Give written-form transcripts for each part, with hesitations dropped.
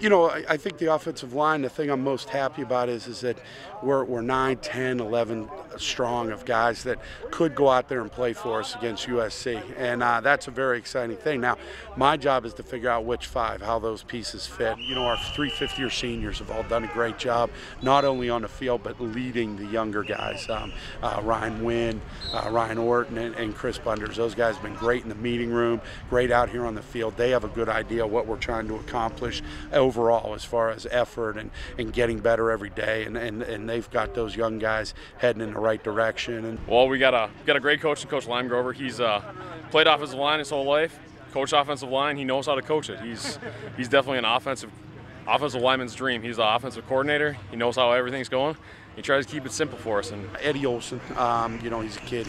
You know, I think the offensive line, the thing I'm most happy about is that we're 9, 10, 11 strong of guys that could go out there and play for us against USC. And that's a very exciting thing. Now, my job is to figure out which five, how those pieces fit. You know, our three fifth-year seniors have all done a great job, not only on the field, but leading the younger guys. Ryan Wynn, Ryan Orton, and Chris Bunders. Those guys have been great in the meeting room, great out here on the field. They have a good idea of what we're trying to accomplish overall, as far as effort and getting better every day, and they've got those young guys heading in the right direction. And well, we got a great coach, and Coach Limegrover. He's played offensive line his whole life, coached offensive line. He knows how to coach it. He's definitely an offensive lineman's dream. He's the offensive coordinator. He knows how everything's going. He tries to keep it simple for us. And Eddie Olson, you know, he's a kid.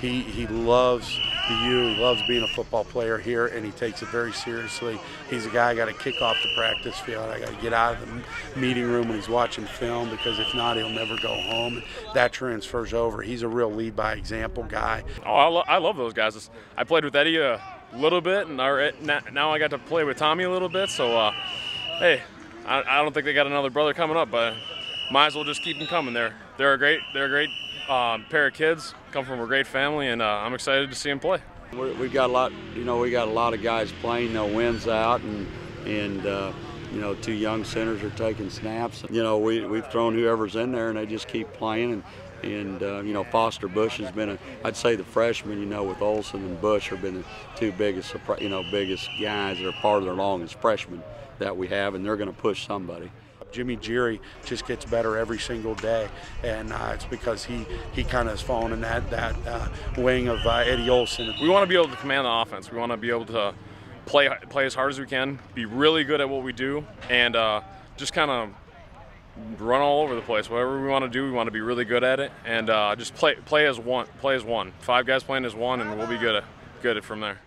He loves loves being a football player here, and he takes it very seriously. He's a guy I got to kick off the practice field. I got to get out of the meeting room when he's watching film, because if not, he'll never go home. And that transfers over. He's a real lead by example guy. Oh, I love those guys. I played with Eddie a little bit, and now I got to play with Tommy a little bit. So, hey, I don't think they got another brother coming up, but might as well just keep them coming. They're a great pair of kids, come from a great family, and I'm excited to see them play. We've got a lot, you know, we got a lot of guys playing. No wins out, and you know, two young centers are taking snaps. You know, we've thrown whoever's in there, and they just keep playing. And you know, Foster Bush has been I'd say the freshmen, you know, with Olson and Bush have been the two biggest guys that are part of their longest freshmen that we have, and they're going to push somebody. Jimmy Gjere just gets better every single day, and it's because he kind of has fallen in that wing of Eddie Olson. We want to be able to command the offense. We want to be able to play as hard as we can, be really good at what we do, and just kind of run all over the place. Whatever we want to do, we want to be really good at it, and just play as one. Five guys playing as one, and we'll be good at it from there.